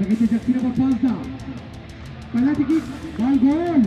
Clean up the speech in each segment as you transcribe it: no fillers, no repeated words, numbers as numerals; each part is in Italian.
begitu Jaksina berpalsa. Penalti kick, dan gol.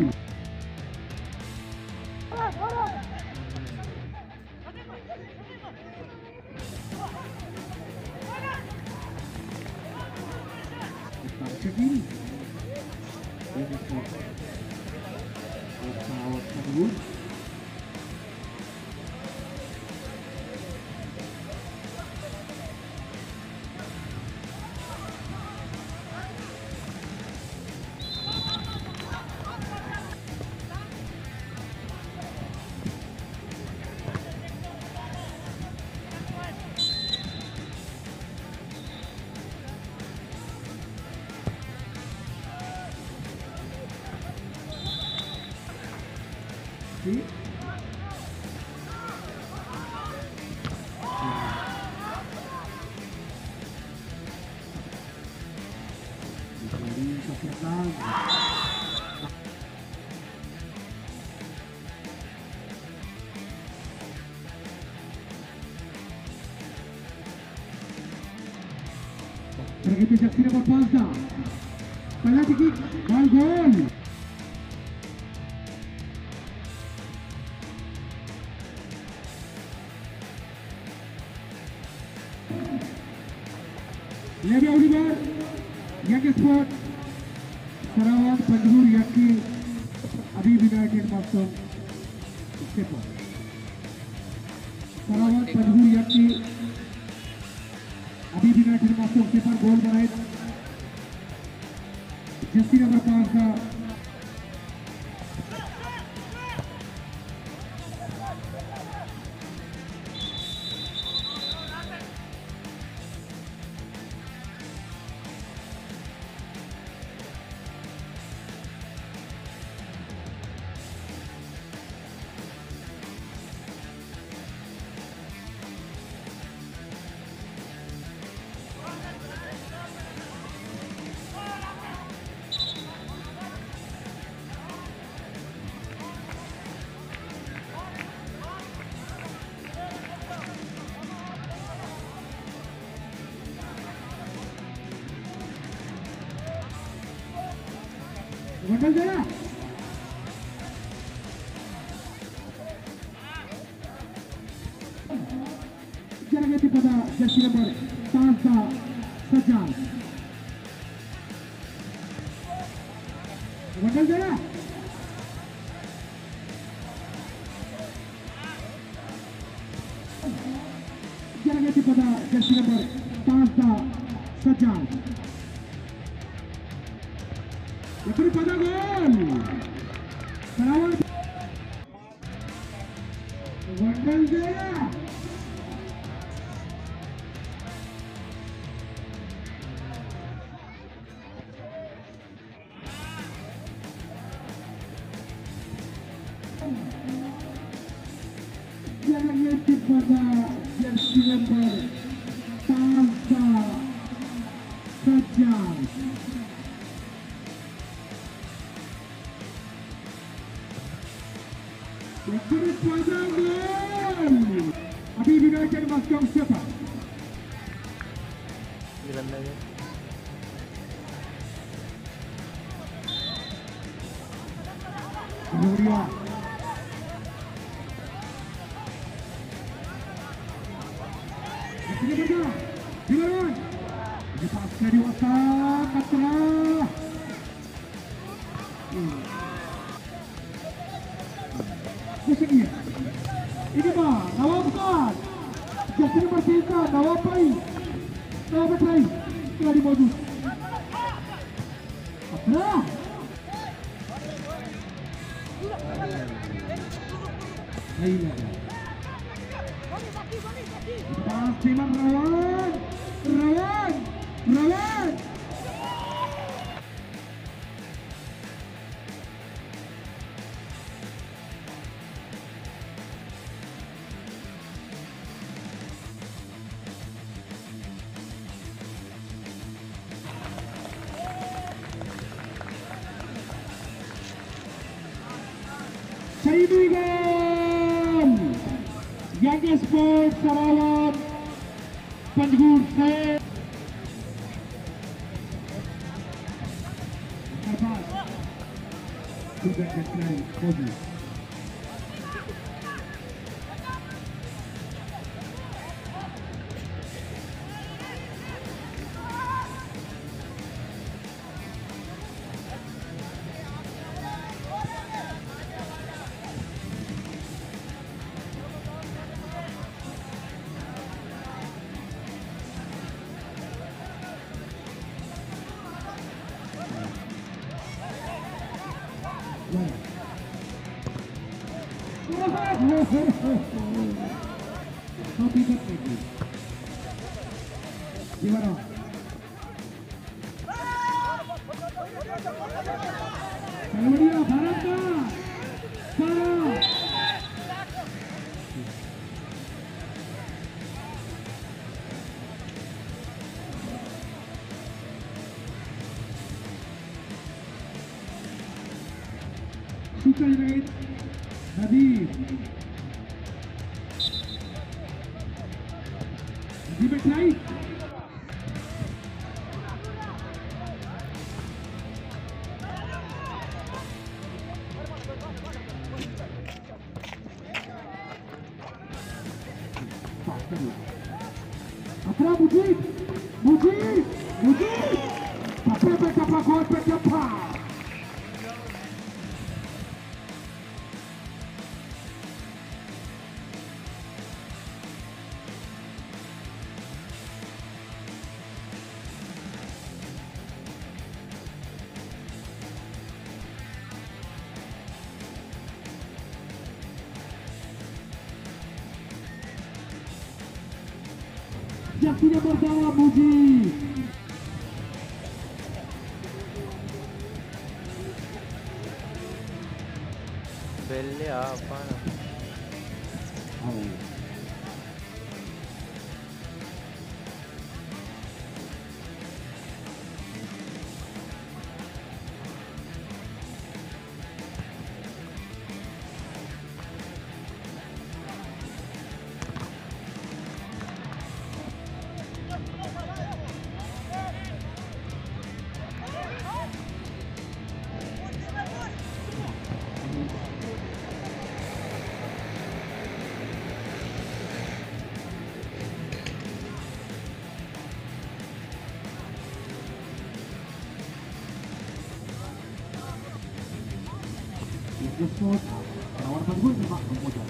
Begitu Jaksina berpalsa. Penalti kick, dan gol. Lady Oliver, Yaki Sport, Sarawak, Pandur, Yaki, Abi Binayakin, Pastor, Sepo. Sarawak, Pandur, Yaki, Abi Binayakin, Pastor, Sepo, gol baik. Jaksina berpalsa. Gwadar Jaya. Jangan kepada Jaksina boleh tanpa sejam. Gwadar Jaya. Jangan kepada Jaksina boleh tanpa sejam. Diberi pada gol. Sarawak. Gwadar Jaya. Jangan yaitu pada Jaksina tanpa sejam. Terus panjang gol. Abi Binayakin masuk siapa? Gelandangnya. Nuria. Ini benda. Dilawan. Dipaskan di watak Katra. Kusingi. Ini mah, Nawabkan. Jaksina bersihkan, Nawabai. Nawabai, telah dimodus. Apa? Hilang. Pastiman rawan, rawan, rawan. Kaibigan, Yaki Sport Sarawak, Penjuru saya. Сюда какая ходит. Yakinya bersama Muji. Beli apa? Jepot, penawaran gue cuma kemudian.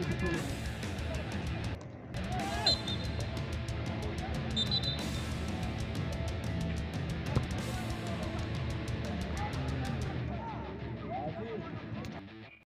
Thank you.